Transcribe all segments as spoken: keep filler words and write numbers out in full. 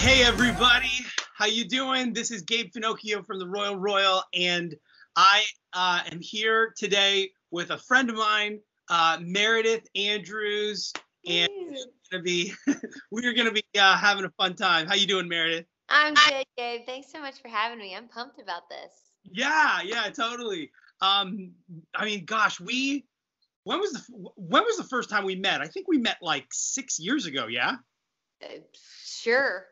Hey everybody, how you doing? This is Gabe Finocchio from The Royal Royal, and I uh, am here today with a friend of mine, uh, Meredith Andrews, and we're gonna be we're gonna be uh, having a fun time. How you doing, Meredith? I'm good, Gabe. Thanks so much for having me. I'm pumped about this. Yeah, yeah, totally. Um, I mean, gosh, we when was the when was the first time we met? I think we met like six years ago. Yeah. Uh, sure.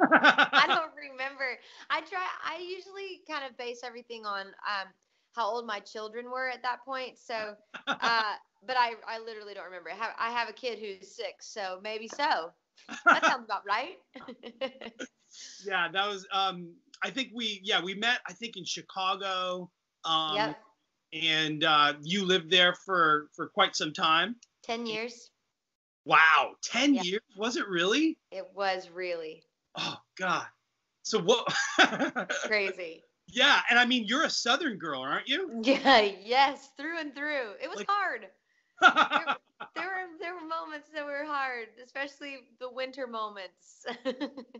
I don't remember. I try. I usually kind of base everything on um, how old my children were at that point. So, uh, but I, I literally don't remember. I have, I have a kid who's six, so maybe so. That sounds about right. Yeah, that was. Um, I think we. Yeah, we met. I think in Chicago. Um, yep. And uh, you lived there for for quite some time. Ten years. Wow, ten yeah. years? Was it really? It was really. Oh God! So what? Crazy. Yeah, and I mean, you're a Southern girl, aren't you? Yeah. Yes, through and through. It was like... hard. there, there were there were moments that were hard, especially the winter moments.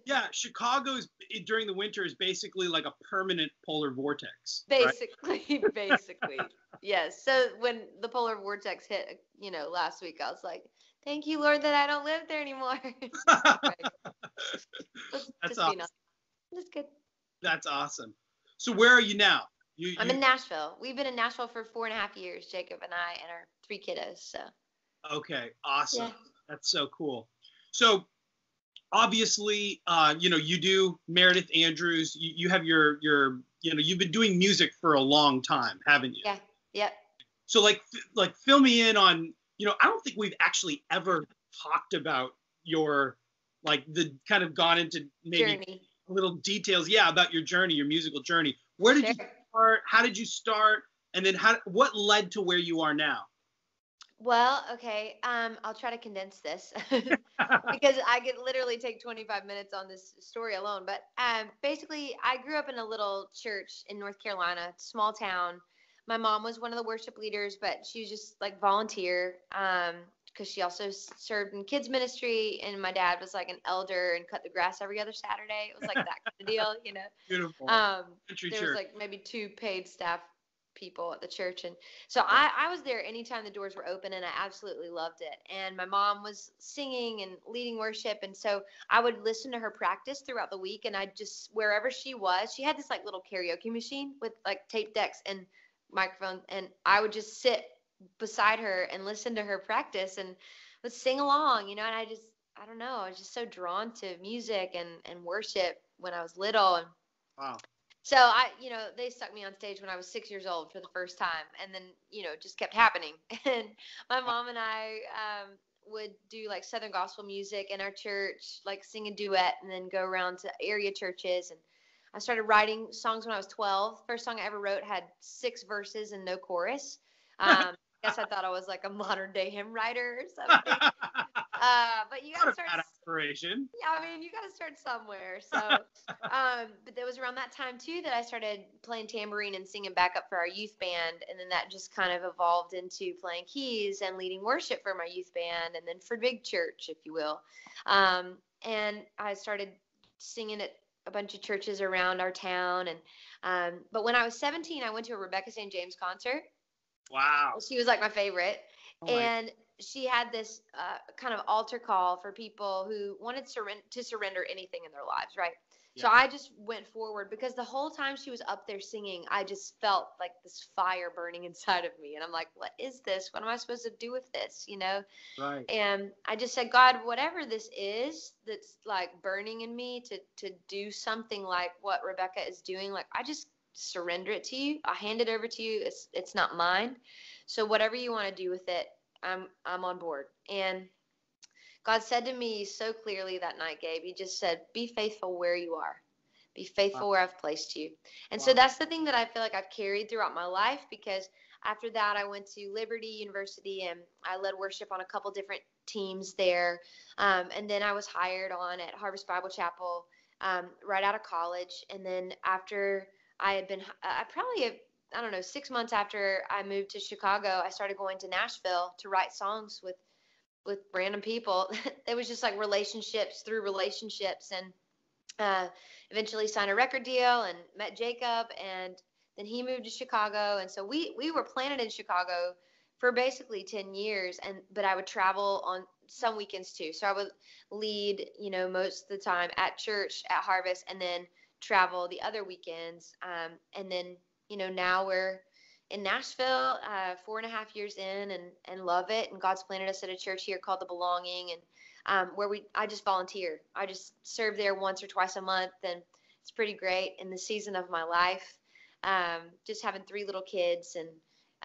Yeah, Chicago's during the winter is basically like a permanent polar vortex. Basically, right? Basically. Yes. So when the polar vortex hit, you know, last week, I was like, thank you, Lord, that I don't live there anymore. That's just awesome. That's good. That's awesome. So where are you now? You, I'm you... in Nashville. We've been in Nashville for four and a half years, Jacob and I and our three kiddos. So. Okay, awesome. Yeah. That's so cool. So obviously, uh, you know, you do Meredith Andrews. You, you have your, your, you know, you've been doing music for a long time, haven't you? Yeah, yep. So like, like fill me in on, you know, I don't think we've actually ever talked about your, like the kind of gone into maybe journey. Little details. Yeah. About your journey, your musical journey. Where did sure. you start? How did you start? And then how, what led to where you are now? Well, okay. Um, I'll try to condense this because I could literally take twenty-five minutes on this story alone. But um, basically I grew up in a little church in North Carolina, small town. My mom was one of the worship leaders, but she was just like volunteer um, because she also served in kids ministry. And my dad was like an elder and cut the grass every other Saturday. It was like that kind of deal, you know. Beautiful. Um, there church. was like maybe two paid staff people at the church. And so I, I was there anytime the doors were open, and I absolutely loved it. And my mom was singing and leading worship. And so I would listen to her practice throughout the week. And I just, wherever she was, she had this like little karaoke machine with like tape decks and microphone, and I would just sit beside her and listen to her practice and would sing along, you know. And I just, I don't know, I was just so drawn to music and, and worship when I was little. And wow. So I, you know, they stuck me on stage when I was six years old for the first time, and then, you know, it just kept happening. And my mom and I um, would do like Southern gospel music in our church, like sing a duet and then go around to area churches. And I started writing songs when I was twelve. First song I ever wrote had six verses and no chorus. Um, I guess I thought I was like a modern day hymn writer or something. Uh, but you gotta start. Inspiration. Yeah, I mean, you gotta start somewhere. So, um, but it was around that time too that I started playing tambourine and singing backup for our youth band, and then that just kind of evolved into playing keys and leading worship for my youth band, and then for big church, if you will. Um, and I started singing at a bunch of churches around our town. And um, but when I was seventeen, I went to a Rebecca Saint James concert. Wow. She was like my favorite. Oh my. And she had this uh, kind of altar call for people who wanted sur- to surrender anything in their lives, right? Yeah. So I just went forward, because the whole time she was up there singing, I just felt like this fire burning inside of me. And I'm like, what is this? What am I supposed to do with this? You know? Right. And I just said, God, whatever this is that's like burning in me to, to do something like what Rebecca is doing, like, I just surrender it to you. I hand it over to you. It's, it's not mine. So whatever you want to do with it, I'm, I'm on board. And God said to me so clearly that night, Gabe, he just said, be faithful where you are. Be faithful wow. where I've placed you. And wow. so that's the thing that I feel like I've carried throughout my life, because after that, I went to Liberty University and I led worship on a couple different teams there. Um, and then I was hired on at Harvest Bible Chapel um, right out of college. And then after I had been, I probably, I don't know, six months after I moved to Chicago, I started going to Nashville to write songs with with random people. It was just like relationships through relationships, and uh, eventually signed a record deal and met Jacob, and then he moved to Chicago. And so we, we were planted in Chicago for basically ten years, and but I would travel on some weekends too. So I would lead, you know, most of the time at church, at Harvest, and then travel the other weekends. Um, and then, you know, now we're in Nashville, uh, four and a half years in, and, and love it. And God's planted us at a church here called The Belonging, and um, where we, I just volunteer. I just serve there once or twice a month, and it's pretty great in the season of my life. Um, just having three little kids, and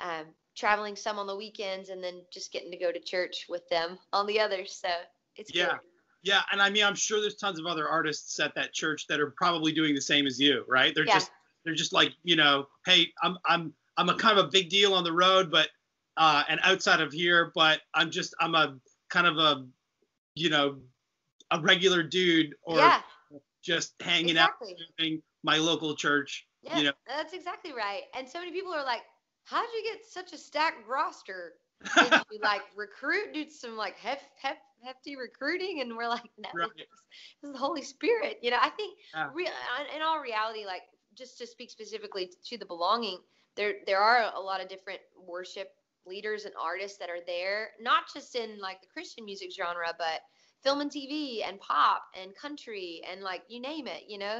um, traveling some on the weekends, and then just getting to go to church with them on the others. So it's yeah. Good. Yeah. And I mean, I'm sure there's tons of other artists at that church that are probably doing the same as you, right? They're yeah. just, they're just like, you know, hey, I'm, I'm, I'm a kind of a big deal on the road, but, uh, and outside of here, but I'm just, I'm a kind of a, you know, a regular dude, or yeah. just hanging exactly. out doing my local church. Yeah, you know. That's exactly right. And so many people are like, how'd you get such a stacked roster? Did you like recruit, do some like hef, hef, hefty recruiting? And we're like, no, right. this, this is the Holy Spirit. You know, I think yeah. real, in all reality, like just to speak specifically to The Belonging, there, there are a lot of different worship leaders and artists that are there, not just in like the Christian music genre, but film and T V and pop and country and like, you name it, you know?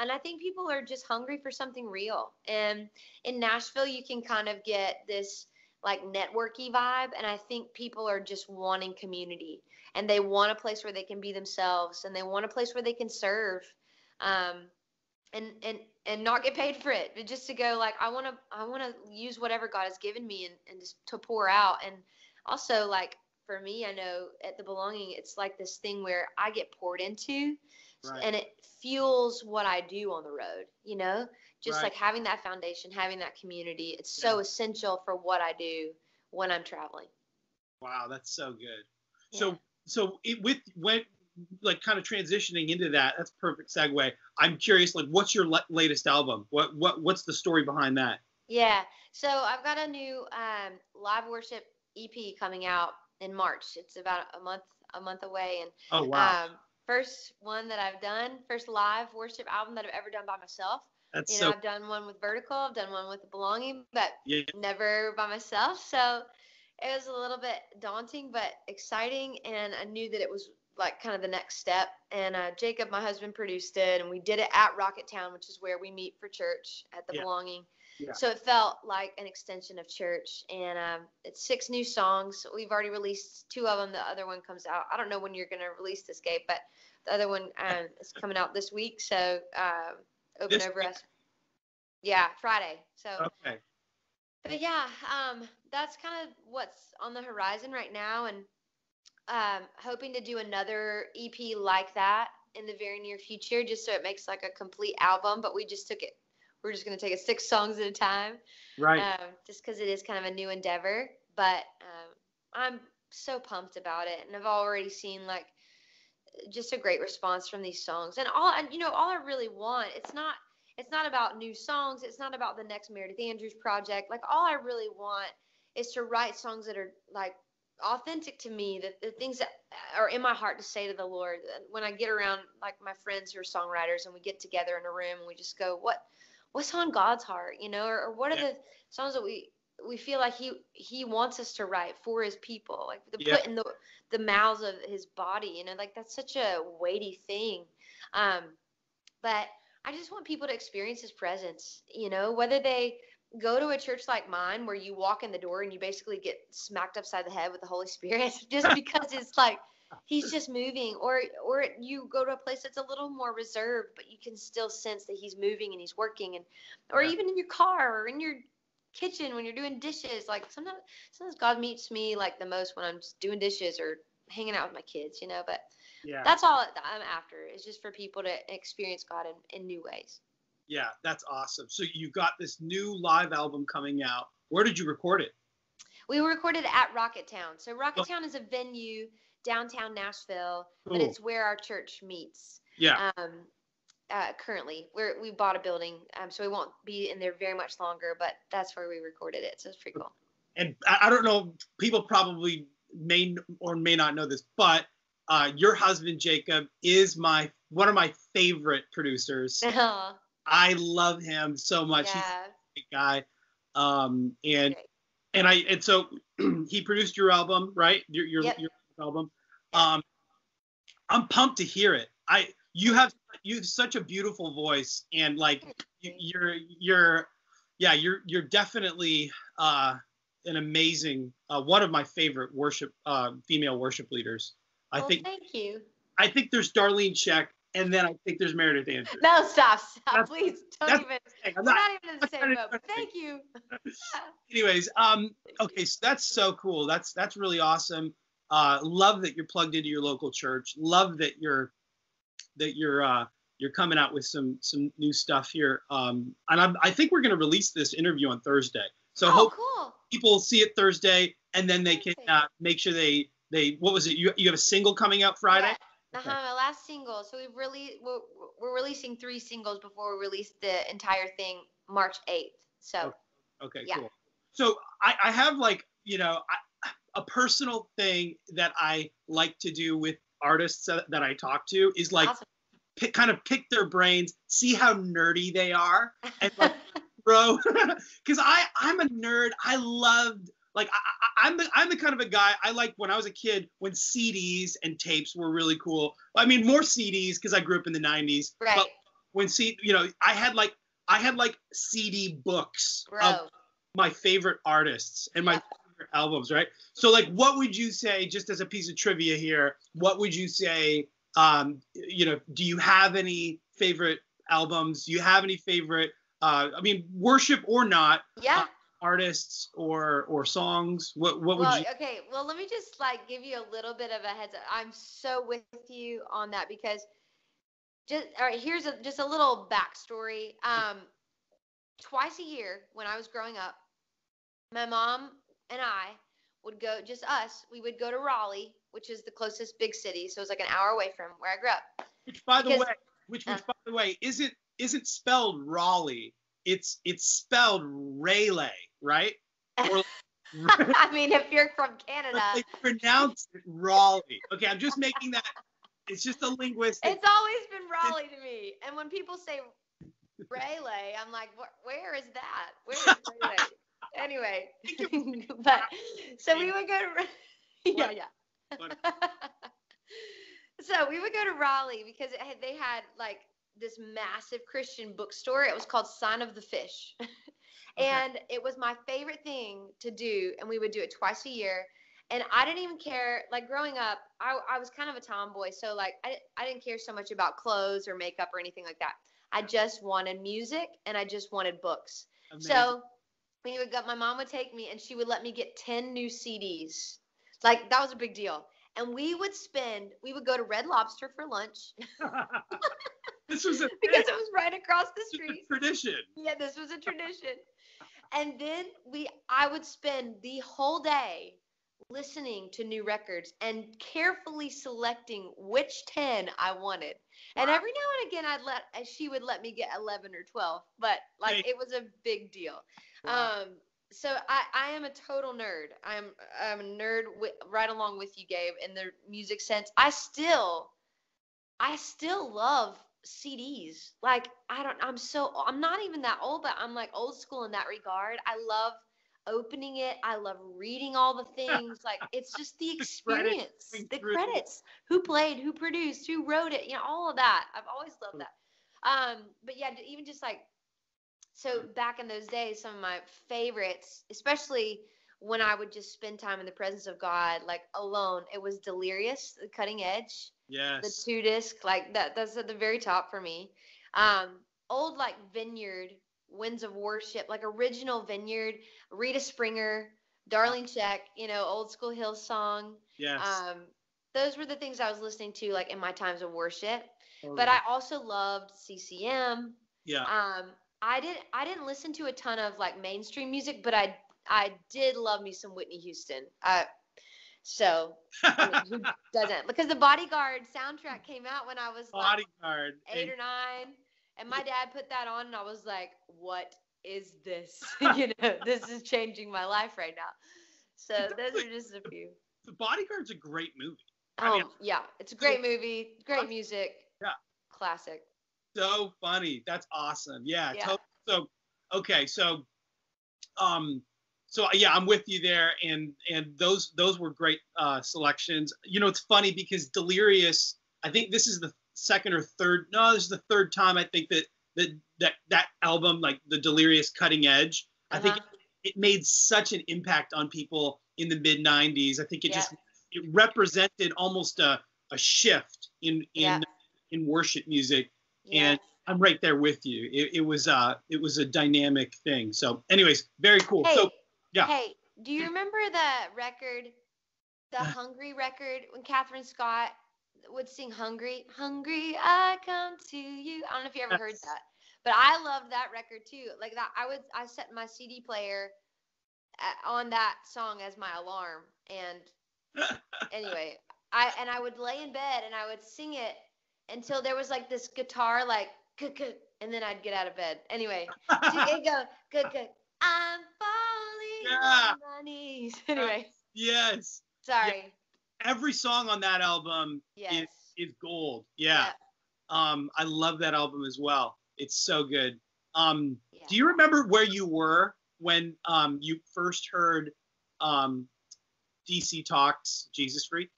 And I think people are just hungry for something real. And in Nashville, you can kind of get this like networky vibe. And I think people are just wanting community, and they want a place where they can be themselves, and they want a place where they can serve, um, and, and, and not get paid for it, but just to go like, I want to, I want to use whatever God has given me, and, and just to pour out. And also like, for me, I know at The Belonging, it's like this thing where I get poured into. Right. And it fuels what I do on the road, you know, just right. like having that foundation, having that community. It's so yeah. essential for what I do when I'm traveling. Wow. That's so good. Yeah. So, so it, with, when like kind of transitioning into that, that's a perfect segue. I'm curious, like, what's your le- latest album? What, what, what's the story behind that? Yeah. So I've got a new um, live worship E P coming out in March. It's about a month, a month away. And, oh, wow. Um, First one that I've done, first live worship album that I've ever done by myself. That's you know, so... I've done one with Vertical, I've done one with The Belonging, but yeah. never by myself. So it was a little bit daunting, but exciting. And I knew that it was like kind of the next step. And uh, Jacob, my husband, produced it, and we did it at Rocket Town, which is where we meet for church at The yeah. Belonging. Yeah. So it felt like an extension of church. And um, it's six new songs. We've already released two of them. The other one comes out. I don't know when you're going to release this, Gabe, but the other one um, is coming out this week. So uh, open this over week? us. Yeah, Friday. So, okay. But yeah, um, that's kind of what's on the horizon right now. And um, hoping to do another E P like that in the very near future, just so it makes like a complete album. But we just took it. We're just going to take it six songs at a time, right? Um, just because it is kind of a new endeavor. But um, I'm so pumped about it, and I've already seen like just a great response from these songs. And all, and you know, all I really want, it's not, it's not about new songs. It's not about the next Meredith Andrews project. Like all I really want is to write songs that are like authentic to me, that the things that are in my heart to say to the Lord. When I get around like my friends who are songwriters, and we get together in a room, and we just go, what? What's on God's heart, you know, or, or what are yeah. the songs that we, we feel like he, he wants us to write for his people, like the yeah. put in the, the mouths of his body, you know, like that's such a weighty thing. Um, but I just want people to experience his presence, you know, whether they go to a church like mine, where you walk in the door and you basically get smacked upside the head with the Holy Spirit just because it's like, he's just moving, or or you go to a place that's a little more reserved, but you can still sense that he's moving and he's working, and or yeah. even in your car or in your kitchen when you're doing dishes. Like sometimes, sometimes God meets me like the most when I'm just doing dishes or hanging out with my kids, you know. But yeah, that's all I'm after, is just for people to experience God in, in new ways. Yeah, that's awesome. So you got this new live album coming out. Where did you record it? We recorded at Rocket Town. So Rocket oh. Town is a venue downtown Nashville, cool. but it's where our church meets. Yeah. Um, uh, currently, we're, we bought a building, um, so we won't be in there very much longer, but that's where we recorded it, so it's pretty cool. And I, I don't know, people probably may or may not know this, but uh, your husband, Jacob, is my one of my favorite producers. Uh-huh. I love him so much. Yeah. He's a great guy. Um, and great. and I and so he produced your album, right? Your your, yep. your album. Um, I'm pumped to hear it. I you have you have such a beautiful voice, and like you, you're you're yeah you're you're definitely uh, an amazing uh, one of my favorite worship uh, female worship leaders. I well, think. Thank you. I think there's Darlene Scheck, and then I think there's Meredith Andrews. No, stop, stop, that's, please don't even. I'm not, not even in the same boat. Thank you. Anyways, um, okay, so that's so cool. That's that's really awesome. Uh, love that you're plugged into your local church. Love that you're that you're uh, you're coming out with some some new stuff here. Um, and I'm, I think we're going to release this interview on Thursday. So oh, hope cool. people see it Thursday, and then they can uh, make sure they they what was it? You you have a single coming out Friday. Yeah. Uh-huh, my last single. So we've really, we're, we're releasing three singles before we release the entire thing March eighth. So, okay, okay yeah. cool. So I, I have like, you know, I, a personal thing that I like to do with artists that, that I talk to is like awesome. pick, kind of pick their brains, see how nerdy they are. And like, bro, because I, I'm a nerd. I loved Like I, I'm the I'm the kind of a guy I like when I was a kid when C Ds and tapes were really cool. I mean more C Ds because I grew up in the nineties. Right. But when C you know I had like I had like C D books Bro. of my favorite artists and my yeah. favorite albums. Right. So like what would you say just as a piece of trivia here? What would you say? Um, you know, do you have any favorite albums? Do you have any favorite? Uh, I mean, worship or not? Yeah. Uh, artists or or songs what what would well, you okay well let me just like give you a little bit of a heads up. I'm so with you on that because just all right here's a, just a little backstory. Um twice a year when I was growing up, my mom and I would go, just us, we would go to Raleigh, which is the closest big city, so it's like an hour away from where I grew up, which by because, the way which which uh, by the way isn't isn't spelled Raleigh. It's it's spelled Rayleigh, right? Or, I mean, if you're from Canada, they pronounce it Raleigh. Okay, I'm just making that. It's just a linguistic. It's always been Raleigh to me, and when people say Rayleigh, I'm like, where is that? Where is Rayleigh? Anyway, but so we would go to yeah yeah. So we would go to Raleigh because it had, they had like. this massive Christian bookstore. It was called Son of the Fish. And okay. it was my favorite thing to do. And we would do it twice a year. And I didn't even care. Like growing up, I, I was kind of a tomboy. So like, I, I didn't care so much about clothes or makeup or anything like that. I just wanted music and I just wanted books. Amazing. So we would go, my mom would take me and she would let me get ten new C Ds. Like that was a big deal. And we would spend, we would go to Red Lobster for lunch. This was a because it was right across the street. Tradition. Yeah, this was a tradition. And then we, I would spend the whole day listening to new records and carefully selecting which ten I wanted. And every now and again, I'd let she would let me get eleven or twelve, but like hey. It was a big deal. Wow. Um, so I, I am a total nerd. I'm I'm a nerd with, right along with you, Gabe, in the music sense. I still, I still love. C Ds. Like I don't I'm so I'm not even that old, but I'm like old school in that regard. I love opening it. I love reading all the things. Like it's just the experience. The credits, the credits. Who played, who produced, who wrote it, you know, all of that. I've always loved that. Um but yeah, even just like so back in those days, some of my favorites, especially when I would just spend time in the presence of God, like alone, it was Delirious, The Cutting Edge. Yes. The two disc, like that, that's at the very top for me. Um, old like Vineyard, Winds of Worship, like original Vineyard, Rita Springer, Darlene Scheck, you know, old school Hillsong. Yes. Um, those were the things I was listening to like in my times of worship. Oh. But I also loved C C M. Yeah. Um, I didn't, I didn't listen to a ton of like mainstream music, but I, I did love me some Whitney Houston. I, So, I mean, who doesn't? Because the Bodyguard soundtrack came out when I was like Bodyguard. eight or nine, and my dad put that on, and I was like, what is this? You know, this is changing my life right now. So those are just a few. The Bodyguard's a great movie. Oh, I mean, yeah. It's a great so, movie. Great music. Yeah. Classic. So funny. That's awesome. Yeah. yeah. Totally. So, okay. So, um, so yeah, I'm with you there. And, and those, those were great uh, selections. You know, it's funny because Delirious, I think this is the second or third, no, this is the third time I think that, that, that, that album, like the Delirious Cutting Edge, uh-huh. I think it, it made such an impact on people in the mid nineties. I think it yeah. just, it represented almost a, a shift in, in, yeah. in worship music. Yeah. And I'm right there with you. It, it was uh it was a dynamic thing. So anyways, very cool. Hey, so yeah. Hey, do you remember the record, the Hungry record, when Katherine Scott would sing Hungry? Hungry, I come to you. I don't know if you ever yes. heard that. But I loved that record too. Like that I would I set my C D player on that song as my alarm, and anyway, I and I would lay in bed and I would sing it until there was like this guitar, like, and then I'd get out of bed. Anyway, it'd go, I'm falling yeah. on my knees. Anyway. Yes. Sorry. Yeah. Every song on that album yes. is, is gold. Yeah. yeah. Um, I love that album as well. It's so good. Um, yeah. Do you remember where you were when um, you first heard um, D C Talk's Jesus Freak?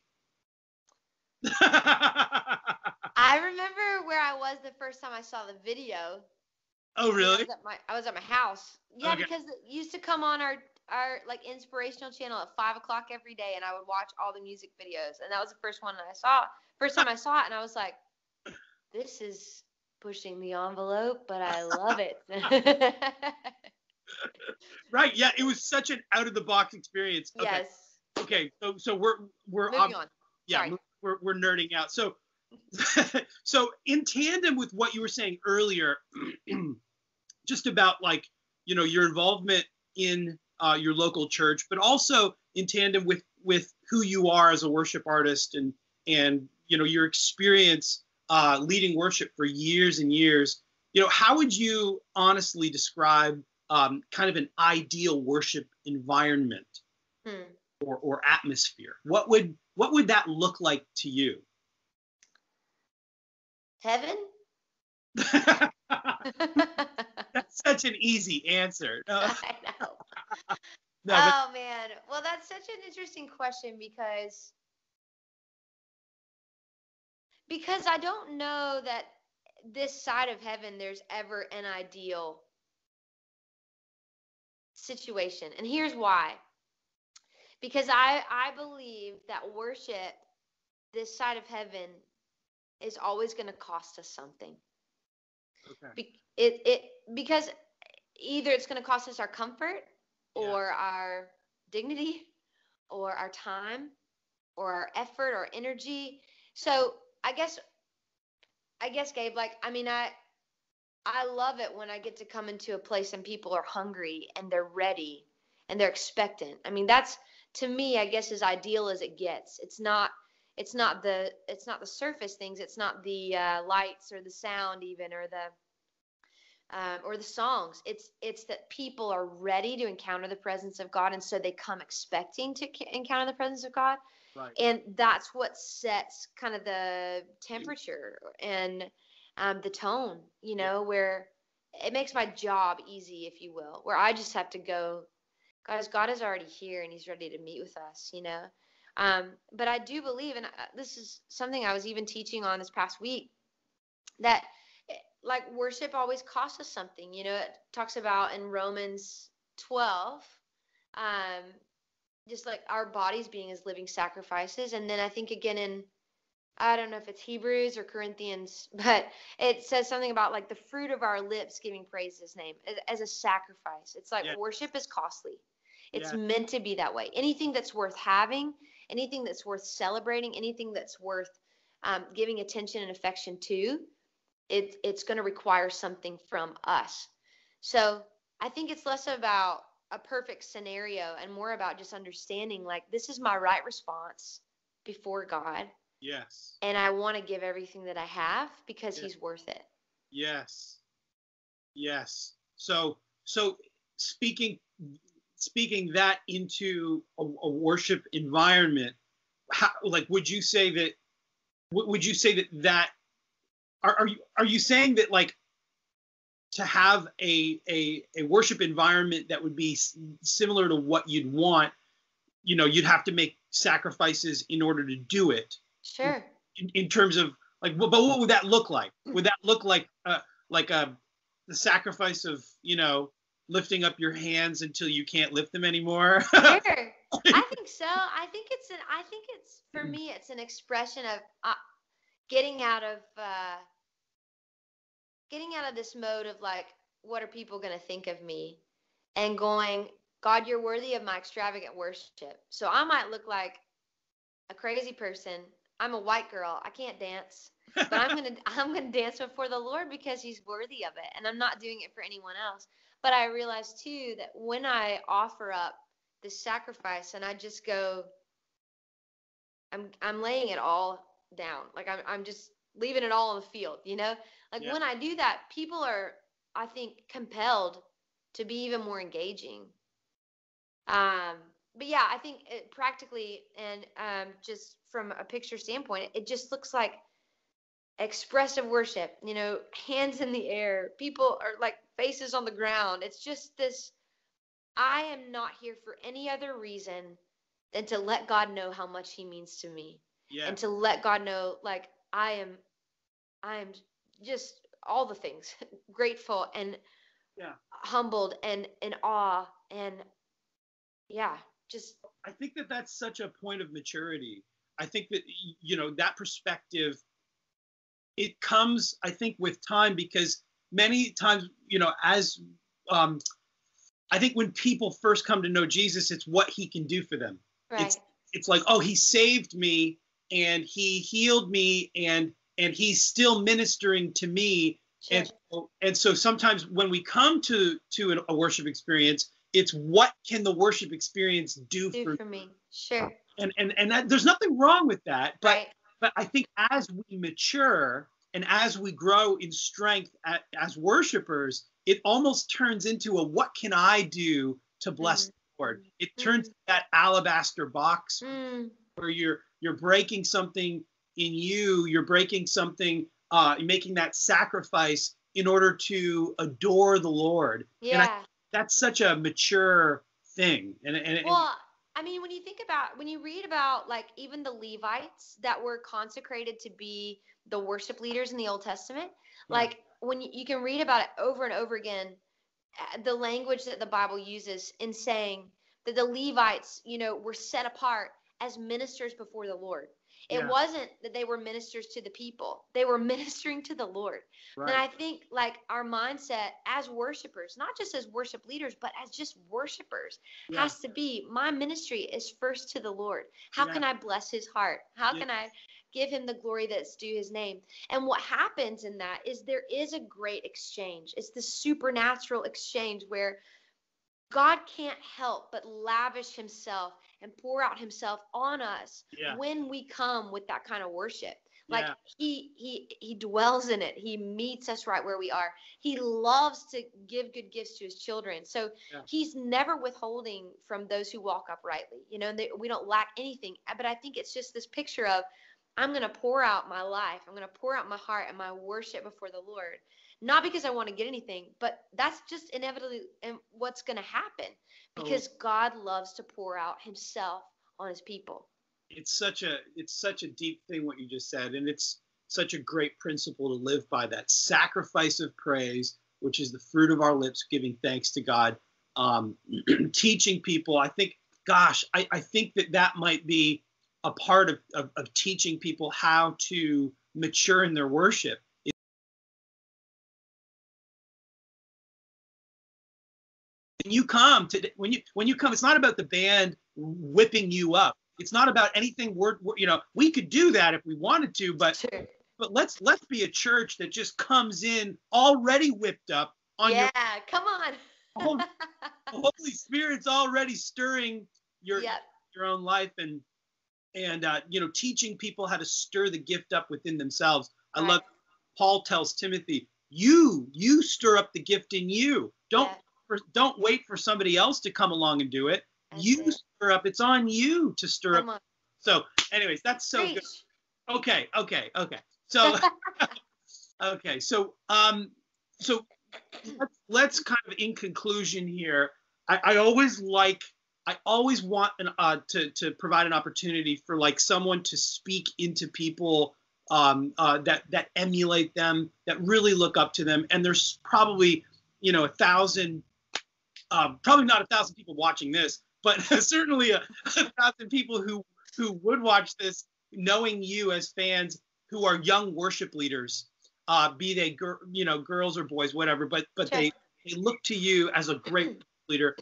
I remember where I was the first time I saw the video. Oh, really? I was at my, I was at my house. Yeah, okay. Because it used to come on our, our like inspirational channel at five o'clock every day, and I would watch all the music videos, and that was the first one that I saw. First time I saw it, and I was like, "This is pushing the envelope, but I love it." Right? Yeah, it was such an out of the box experience. Okay. Yes. Okay, so so we're we're moving on. Yeah, Sorry. we're we're nerding out. So. So in tandem with what you were saying earlier, just about like, you know, your involvement in uh, your local church, but also in tandem with, with who you are as a worship artist and, and, you know, your experience uh, leading worship for years and years, you know, how would you honestly describe um, kind of an ideal worship environment hmm. or, or atmosphere? What would, what would that look like to you? Heaven? That's such an easy answer. No. I know. No, oh, man. Well, that's such an interesting question because, because I don't know that this side of heaven there's ever an ideal situation. And here's why. Because I, I believe that worship, this side of heaven, is always going to cost us something. Okay. Be- it it because either it's going to cost us our comfort or yeah. our dignity or our time or our effort or energy. So I guess I guess Gabe, like I mean I I love it when I get to come into a place and people are hungry and they're ready and they're expectant. I mean that's to me I guess as ideal as it gets. It's not. It's not the it's not the surface things. It's not the uh, lights or the sound even or the um, or the songs. It's it's that people are ready to encounter the presence of God, and so they come expecting to ca- encounter the presence of God. Right. And that's what sets kind of the temperature and um, the tone. You know, yeah. where it makes my job easy, if you will, where I just have to go, guys. God is already here, and He's ready to meet with us. You know. Um, but I do believe, and this is something I was even teaching on this past week, that like worship always costs us something. You know, it talks about in Romans twelve, um, just like our bodies being as living sacrifices. And then I think again in, I don't know if it's Hebrews or Corinthians, but it says something about like the fruit of our lips giving praise to His name as a sacrifice. It's like yeah. worship is costly. It's yeah. meant to be that way. Anything that's worth having, anything that's worth celebrating, anything that's worth um, giving attention and affection to, it, it's going to require something from us. So I think it's less about a perfect scenario and more about just understanding, like, this is my right response before God. Yes. And I want to give everything that I have because yes. He's worth it. Yes. Yes. So, so speaking... Speaking that into a, a worship environment, how, like, would you say that, would you say that that, are, are you, are you saying that, like, to have a, a, a worship environment that would be similar to what you'd want, you know, you'd have to make sacrifices in order to do it? Sure. In, in terms of, like, but what would that look like? Would that look like, uh, like a, the sacrifice of, you know, lifting up your hands until you can't lift them anymore? Sure. I think so. I think it's an, I think it's, for me, it's an expression of uh, getting out of, uh, getting out of this mode of, like, what are people going to think of me? And going, God, you're worthy of my extravagant worship. So I might look like a crazy person. I'm a white girl. I can't dance, but I'm going to, I'm going to dance before the Lord because he's worthy of it. And I'm not doing it for anyone else. But I realized too, that when I offer up the sacrifice and I just go, I'm, I'm laying it all down. Like, I'm, I'm just leaving it all on the field, you know, like yeah. when I do that, people are, I think, compelled to be even more engaging. Um, But yeah, I think it practically, and um, just from a picture standpoint, it just looks like expressive worship, you know, hands in the air, people are like faces on the ground. It's just this, I am not here for any other reason than to let God know how much he means to me. Yeah. And to let God know, like, I am, I am just all the things, grateful and yeah. humbled and in awe and yeah. Just, I think that that's such a point of maturity. I think that, you know, that perspective, it comes, I think, with time, because many times, you know, as um, I think when people first come to know Jesus, it's what he can do for them. Right. It's, it's like, oh, he saved me and he healed me and and he's still ministering to me. Sure. And so, and so sometimes when we come to to a worship experience, it's what can the worship experience do, do for, for me? Sure. And and and that, there's nothing wrong with that, but right. but I think as we mature and as we grow in strength at, as worshipers, it almost turns into a what can I do to bless mm. the Lord? It turns mm. that alabaster box mm. where you're you're breaking something in you, you're breaking something, uh, making that sacrifice in order to adore the Lord. Yeah. And I, that's such a mature thing. And, and well, I mean, when you think about, when you read about, like, even the Levites that were consecrated to be the worship leaders in the Old Testament, like, when you, you can read about it over and over again, the language that the Bible uses in saying that the Levites, you know, were set apart as ministers before the Lord. It yeah. wasn't that they were ministers to the people. They were ministering to the Lord. Right. And I think, like, our mindset as worshipers, not just as worship leaders, but as just worshipers, yeah. has to be, my ministry is first to the Lord. How yeah. can I bless his heart? How yeah. can I give him the glory that's due his name? And what happens in that is there is a great exchange. It's the supernatural exchange where God can't help but lavish himself and pour out himself on us yeah. when we come with that kind of worship. Like yeah. he, he, he dwells in it. He meets us right where we are. He loves to give good gifts to his children. So yeah. he's never withholding from those who walk uprightly, you know, and they, we don't lack anything. But I think it's just this picture of, I'm going to pour out my life. I'm going to pour out my heart and my worship before the Lord. Not because I want to get anything, but that's just inevitably what's going to happen, because oh. God loves to pour out himself on his people. It's such a, it's such a deep thing what you just said. And it's such a great principle to live by, that sacrifice of praise, which is the fruit of our lips, giving thanks to God, um, teaching people. I think, gosh, I, I think that that might be a part of, of, of teaching people how to mature in their worship. You come to when you when you come, it's not about the band whipping you up. It's not about anything. We're, we're you know we could do that if we wanted to, but sure. but let's let's be a church that just comes in already whipped up on yeah, your yeah. Come on, Holy, Holy Spirit's already stirring your yep. your own life, and and uh, you know teaching people how to stir the gift up within themselves. I right. love Paul tells Timothy, you you stir up the gift in you. Don't. Yeah. For, don't wait for somebody else to come along and do it. That's you it. Stir up. It's on you to stir come up. On. So Anyways, that's so Preach. good. Okay, okay, okay. So, okay, so um, so let's, let's kind of in conclusion here. I, I always like, I always want an uh, to to provide an opportunity for like someone to speak into people um, uh, that that emulate them, that really look up to them. And there's probably you know a thousand, um, probably not a thousand people watching this, but certainly a, a thousand people who who would watch this, knowing you as fans, who are young worship leaders, uh, be they gir- you know girls or boys, whatever. But but sure. they they look to you as a great leader.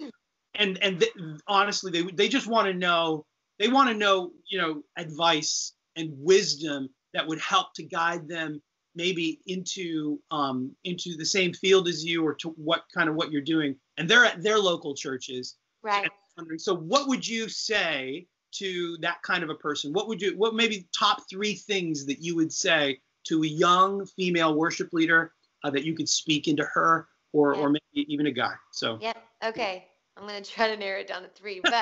And and th- honestly, they they just want to know they want to know you know advice and wisdom that would help to guide them maybe into um, into the same field as you, or to what kind of what you're doing. And they're at their local churches, right? So what would you say to that kind of a person? What would you what maybe top three things that you would say to a young female worship leader uh, that you could speak into her, or yeah. or maybe even a guy? So yeah, okay. I'm going to try to narrow it down to three, but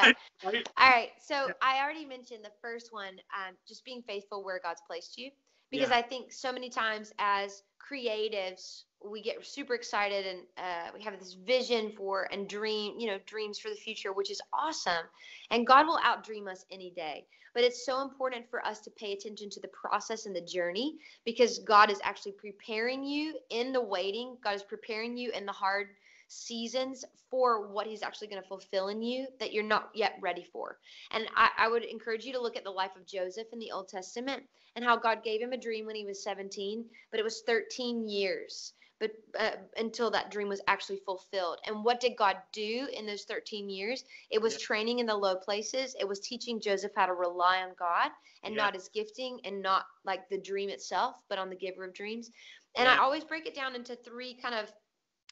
all right. So I already mentioned the first one, um, just being faithful where God's placed you, because yeah. I think so many times as creatives, we get super excited and uh, we have this vision for and dream, you know, dreams for the future, which is awesome. And God will outdream us any day. But it's so important for us to pay attention to the process and the journey, because God is actually preparing you in the waiting. God is preparing you in the hard seasons for what he's actually going to fulfill in you that you're not yet ready for. And I, I would encourage you to look at the life of Joseph in the Old Testament and how God gave him a dream when he was seventeen, but it was thirteen years but uh, until that dream was actually fulfilled. And what did God do in those thirteen years? It was yeah. training in the low places. It was teaching Joseph how to rely on God and yeah. not his gifting and not like the dream itself, but on the giver of dreams. And yeah. I always break it down into three kind of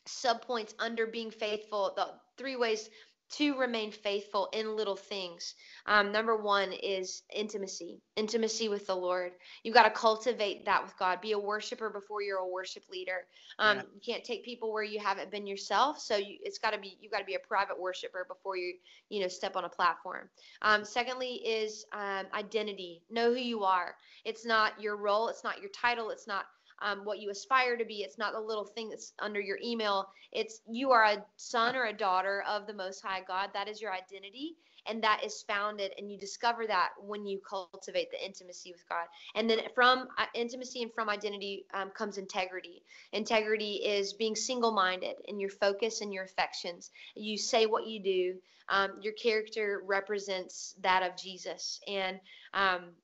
subpoints under being faithful, the three ways to remain faithful in little things. Um, number one is intimacy, intimacy with the Lord. You've got to cultivate that with God. Be a worshiper before you're a worship leader. Um, yeah. You can't take people where you haven't been yourself. So you, it's got to be, you've got to be a private worshiper before you, you know, step on a platform. Um, secondly is um, identity. Know who you are. It's not your role. It's not your title. It's not Um, what you aspire to be. It's not the little thing that's under your email. It's you are a son or a daughter of the Most High God. That is your identity. And that is founded, and you discover that when you cultivate the intimacy with God. And then from uh, intimacy and from identity um, comes integrity. Integrity is being single-minded in your focus and your affections. You say what you do. Um, your character represents that of Jesus. And um,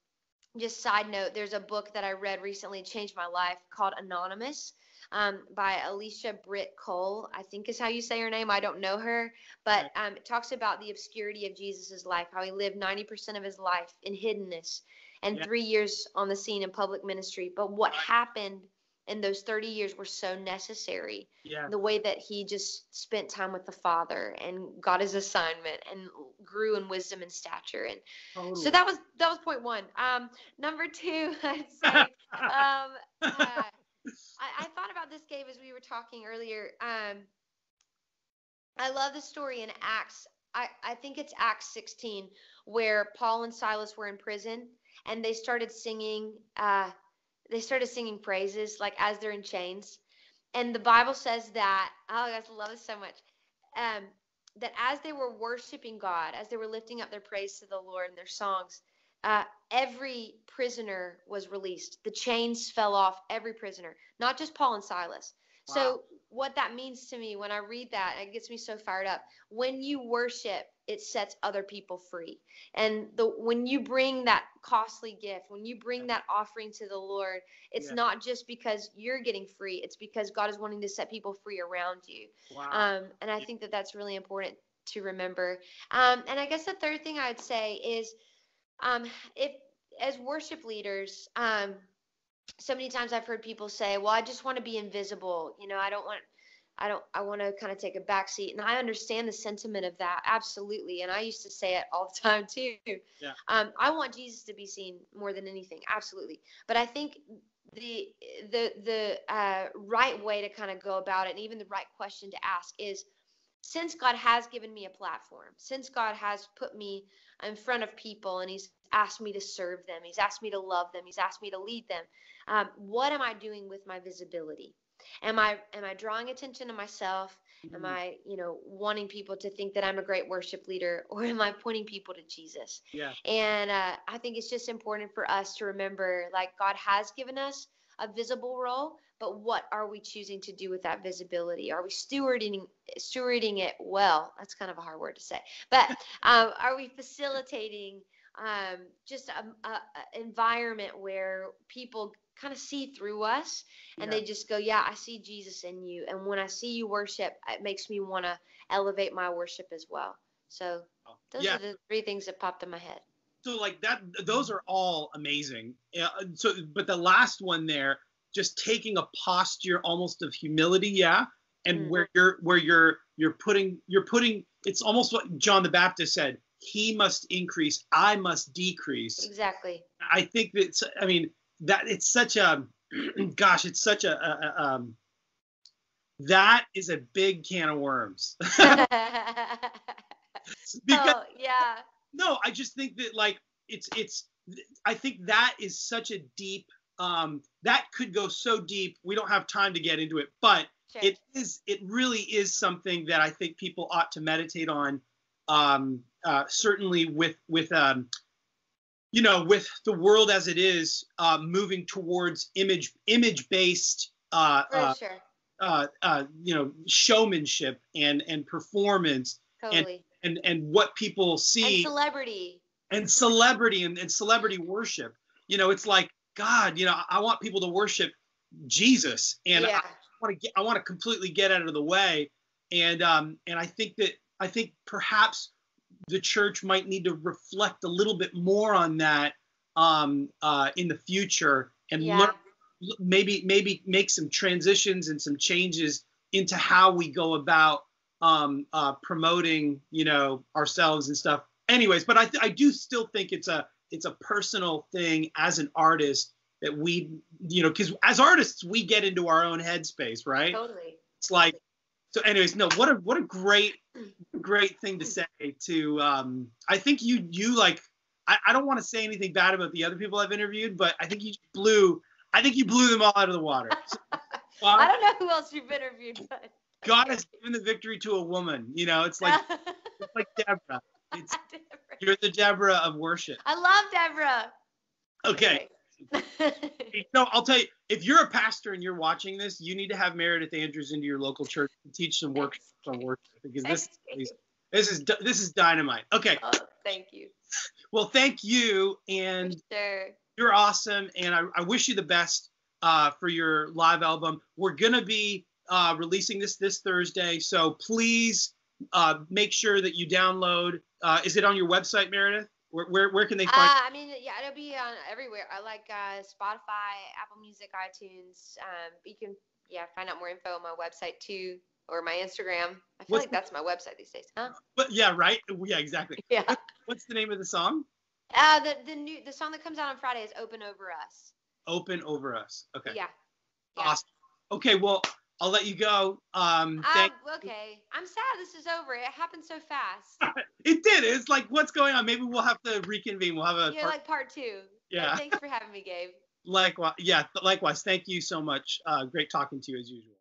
just side note, there's a book that I read recently, changed my life, called Anonymous um, by Alicia Britt Cole, I think is how you say her name. I don't know her, but um, it talks about the obscurity of Jesus's life, how he lived ninety percent of his life in hiddenness and yeah. three years on the scene in public ministry. But what happened in those thirty years were so necessary. Yeah. The way that he just spent time with the Father and got his assignment and grew in wisdom and stature. And totally. so that was, that was point one. Um, number two, I'd say, um, uh, I, I thought about this, Gabe, as we were talking earlier. Um, I love the story in Acts. I, I think it's Acts sixteen where Paul and Silas were in prison and they started singing, uh, They started singing praises, like, as they're in chains. And the Bible says that, oh, I love it so much, um, that as they were worshiping God, as they were lifting up their praise to the Lord and their songs, uh, every prisoner was released. The chains fell off every prisoner, not just Paul and Silas. Wow. So what that means to me when I read that, it gets me so fired up. When you worship, it sets other people free. And the when you bring that costly gift, when you bring that offering to the Lord, it's yeah. not just because you're getting free. It's because God is wanting to set people free around you. Wow. Um, and I think that that's really important to remember. Um, and I guess the third thing I would say is um, if as worship leaders, um, so many times I've heard people say, well, I just want to be invisible. You know, I don't want I don't, I want to kind of take a backseat. And I understand the sentiment of that. Absolutely. And I used to say it all the time too. Yeah. Um, I want Jesus to be seen more than anything. Absolutely. But I think the, the, the uh, right way to kind of go about it, and even the right question to ask is, since God has given me a platform, since God has put me in front of people and he's asked me to serve them. He's asked me to love them. He's asked me to lead them. Um, what am I doing with my visibility? Am I am I drawing attention to myself? Am I, you know, wanting people to think that I'm a great worship leader, or am I pointing people to Jesus? Yeah. And uh, I think it's just important for us to remember, like, God has given us a visible role, but what are we choosing to do with that visibility? Are we stewarding stewarding it well? That's kind of a hard word to say, but um, are we facilitating um, just an environment where people kind of see through us and yeah. they just go, yeah, I see Jesus in you. And when I see you worship, it makes me want to elevate my worship as well. So those yeah. are the three things that popped in my head. So like that, those are all amazing. Uh, so, but the last one there, just taking a posture almost of humility. Yeah. And mm-hmm. where you're, where you're, you're putting, you're putting, it's almost what John the Baptist said, he must increase, I must decrease. Exactly. I think that's, I mean, that it's such a, gosh, it's such a, a, a um, that is a big can of worms. because, oh, yeah. No, I just think that like, it's, it's, I think that is such a deep, um, that could go so deep. We don't have time to get into it, but sure. it is, it really is something that I think people ought to meditate on. Um, uh, certainly with, with, um, you know, with the world as it is, uh, moving towards image, image-based, uh, uh, sure. uh, uh, you know, showmanship and and performance, totally. and, and and what people see, and celebrity, and celebrity, and, and celebrity worship. You know, it's like God. You know, I want people to worship Jesus, and yeah. I want to get, I want to completely get out of the way, and um, and I think that I think perhaps the church might need to reflect a little bit more on that um, uh, in the future, and yeah. learn, maybe maybe make some transitions and some changes into how we go about um, uh, promoting, you know, ourselves and stuff. Anyways, but I, th- I do still think it's a it's a personal thing as an artist that we, you know, because as artists we get into our own headspace, right? Totally. It's like. So anyways, no, what a what a great great thing to say to um I think you you like I, I don't want to say anything bad about the other people I've interviewed, but I think you blew I think you blew them all out of the water. So, uh, I don't know who else you've interviewed, but God has given the victory to a woman. You know, it's like it's like Deborah. It's Deborah. You're the Deborah of worship. I love Deborah. Okay. No, I'll tell you, if you're a pastor and you're watching this, you need to have Meredith Andrews into your local church and teach some workshops on worship, because this is, this is this is dynamite. Okay. Oh, thank you. Well, thank you, and sure. you're awesome, and I, I wish you the best uh, for your live album. We're gonna be uh, releasing this this Thursday, so please uh, make sure that you download. Uh, is it on your website, Meredith? Where, where where can they find? Uh, I mean, yeah, it'll be on everywhere. I like uh, Spotify, Apple Music, iTunes. Um, you can yeah find out more info on my website too, or my Instagram. I feel what's like the, that's my website these days, huh? But yeah, right. Yeah, exactly. Yeah. What, what's the name of the song? Uh the the new the song that comes out on Friday is "Open Over Us." Open Over Us. Okay. Yeah. yeah. Awesome. Okay. Well, I'll let you go. Um. Thank- um okay. I'm sad this is over. It happened so fast. It did. It's like, what's going on? Maybe we'll have to reconvene. We'll have a yeah, part- like part two. Yeah. But thanks for having me, Gabe. Likewise. Yeah. Likewise. Thank you so much. Uh, great talking to you as usual.